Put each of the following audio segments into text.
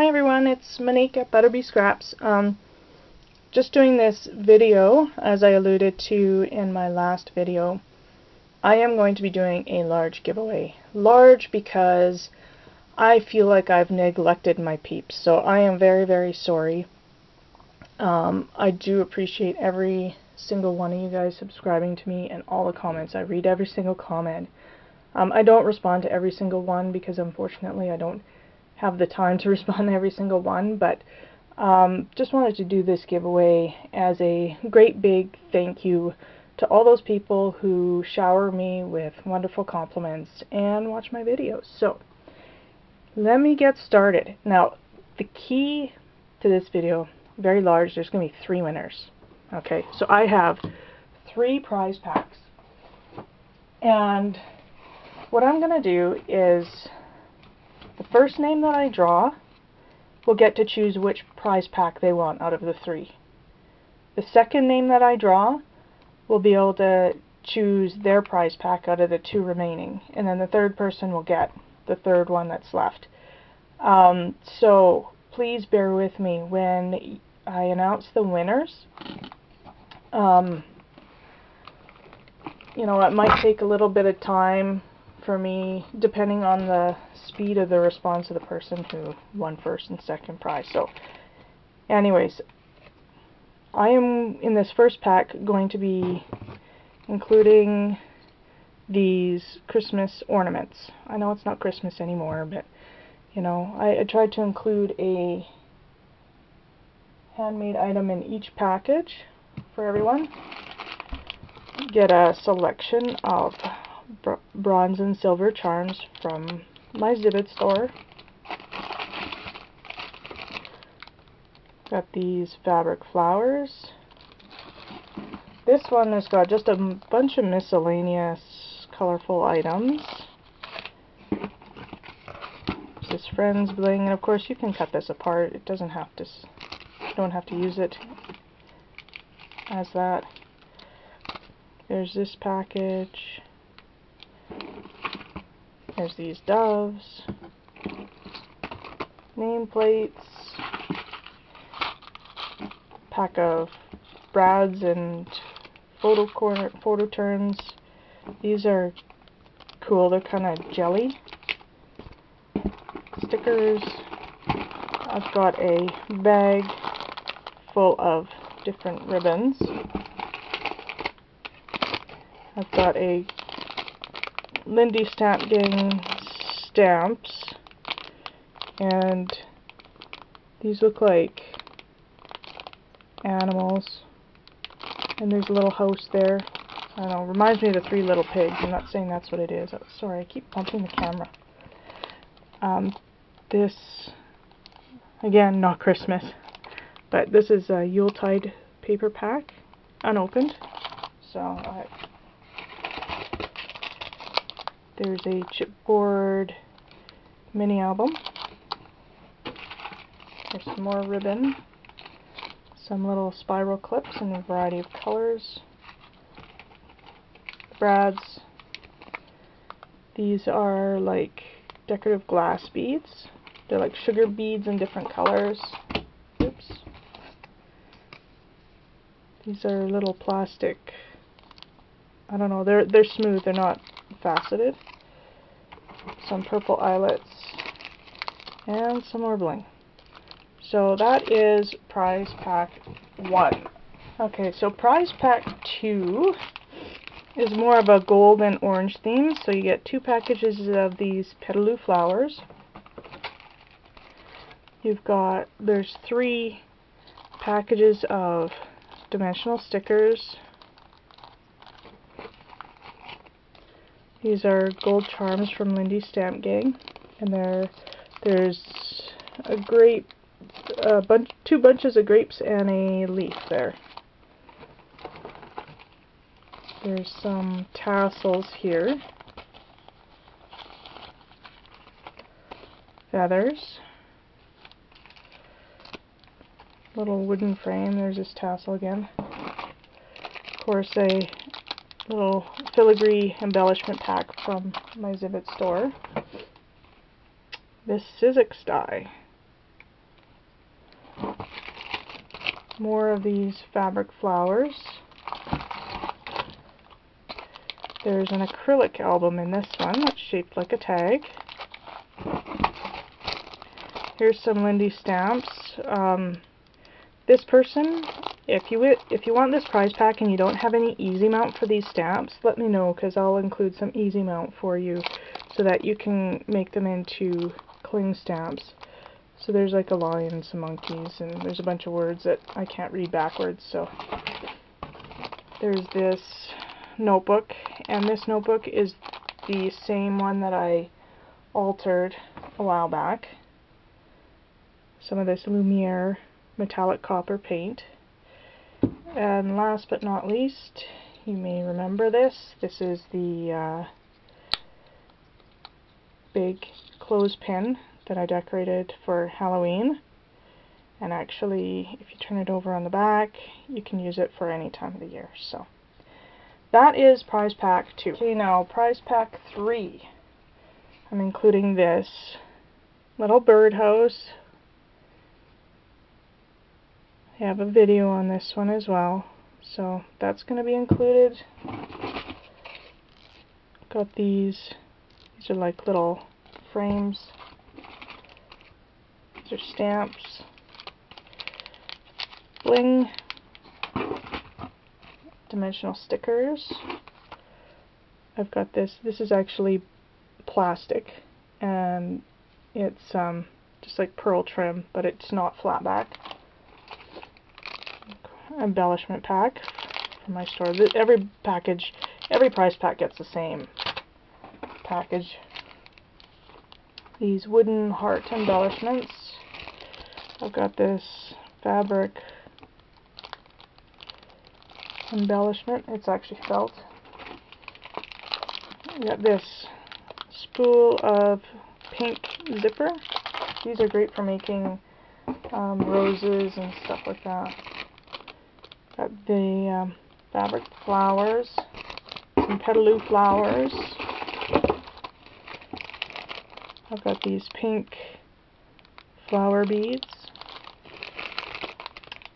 Hi everyone, it's Monique at ButterBee Scraps. Just doing this video, as I alluded to in my last video, I am going to be doing a large giveaway. Large because I feel like I've neglected my peeps, so I am very, very sorry. I do appreciate every single one of you guys subscribing to me and all the comments. I read every single comment. I don't respond to every single one because unfortunately I don't have the time to respond to every single one, but just wanted to do this giveaway as a great big thank you to all those people who shower me with wonderful compliments and watch my videos. So let me get started. Now the key to this video, very large, there's going to be 3 winners. Okay, so I have 3 prize packs, and what I'm going to do is the first name that I draw will get to choose which prize pack they want out of the 3. The second name that I draw will be able to choose their prize pack out of the 2 remaining. And then the third person will get the third one that's left. So please bear with me when I announce the winners. You know, it might take a little bit of time for me, depending on the speed of the response of the person who won first and second prize. So anyways, I am in this first pack going to be including these Christmas ornaments. I know it's not Christmas anymore, but you know, I tried to include a handmade item in each package for everyone. Get a selection of bronze and silver charms from my Zibit store. Got these fabric flowers. This one has got just a bunch of miscellaneous colorful items. This is friends bling, and of course you can cut this apart. It doesn't have to. You don't have to use it as that. There's this package. There's these doves, nameplates, pack of brads and photo turns. These are cool, they're kind of jelly. Stickers. I've got a bag full of different ribbons. I've got a Lindy Stamp Gang stamps, and these look like animals, and there's a little house there. I don't know, reminds me of the Three Little Pigs. I'm not saying that's what it is. Oh, sorry, I keep bumping the camera. This, again, not Christmas, but this is a Yuletide paper pack, unopened, so there's a chipboard mini album. There's some more ribbon, some little spiral clips in a variety of colors, brads. These are like decorative glass beads. They're like sugar beads in different colors. Oops. These are little plastic, I don't know, they're smooth, they're not faceted. Some purple eyelets and some more bling. So that is prize pack 1. Okay, so prize pack 2 is more of a gold and orange theme. So you get 2 packages of these Petaloo flowers. You've got, there's 3 packages of dimensional stickers. These are gold charms from Lindy Stamp Gang, and there's a grape, 2 bunches of grapes and a leaf there. There's some tassels here, feathers, little wooden frame. There's this tassel again. Of course, a little filigree embellishment pack from my Zivet store. This Sizzix die. more of these fabric flowers. There's an acrylic album in this one that's shaped like a tag. Here's some Lindy stamps. This person, if you want this prize pack and you don't have any easy mount for these stamps, let me know, because I'll include some easy mount for you so that you can make them into cling stamps. So there's like a lion, some monkeys, and there's a bunch of words that I can't read backwards. So there's this notebook, and this notebook is the same one that I altered a while back. Some of this Lumiere metallic copper paint. And last but not least, you may remember this. This is the big clothespin that I decorated for Halloween. And actually, if you turn it over on the back, you can use it for any time of the year. So that is prize pack 2. Okay, now prize pack 3. I'm including this little birdhouse. I have a video on this one as well, so that's going to be included. Got these are like little frames. These are stamps. Bling. Dimensional stickers. I've got this is actually plastic, and it's just like pearl trim, but it's not flat back. Embellishment pack from my store. Every prize pack gets the same package. These wooden heart embellishments. I've got this fabric embellishment. It's actually felt. I've got this spool of pink zipper. These are great for making roses and stuff like that. Got the fabric flowers, some Petaloo flowers. I've got these pink flower beads,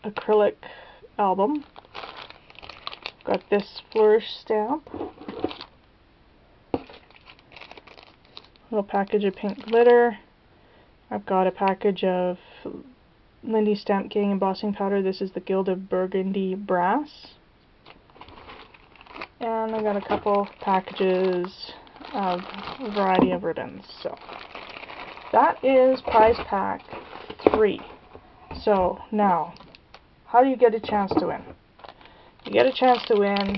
acrylic album. Got this flourish stamp, little package of pink glitter. I've got a package of Lindy Stamp Gang embossing powder. This is the Guild of Burgundy Brass. And I've got a couple packages of a variety of ribbons. So that is prize pack 3. So now, how do you get a chance to win? You get a chance to win.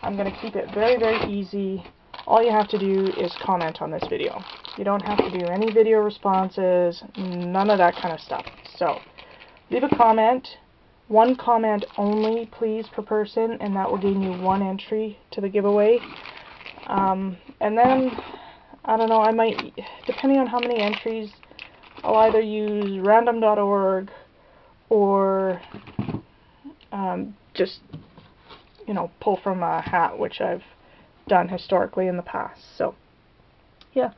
I'm going to keep it very, very easy. All you have to do is comment on this video. You don't have to do any video responses, none of that kind of stuff. So, leave a comment, one comment only, please, per person, and that will gain you one entry to the giveaway. And then, I don't know, I might, depending on how many entries, I'll either use random.org or just, you know, pull from a hat, which I've done historically in the past. So, yeah.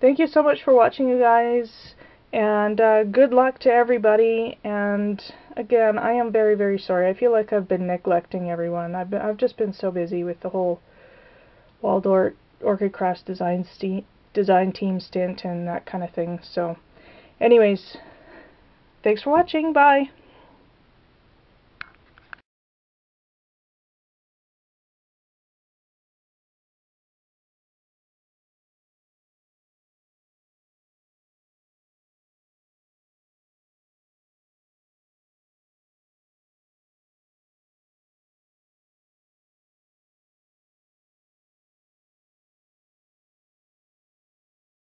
Thank you so much for watching, you guys, and good luck to everybody. And again, I am very, very sorry. I feel like I've been neglecting everyone. I've just been so busy with the whole Waldorf Orchid Craft design team stint and that kind of thing. So, anyways, thanks for watching. Bye.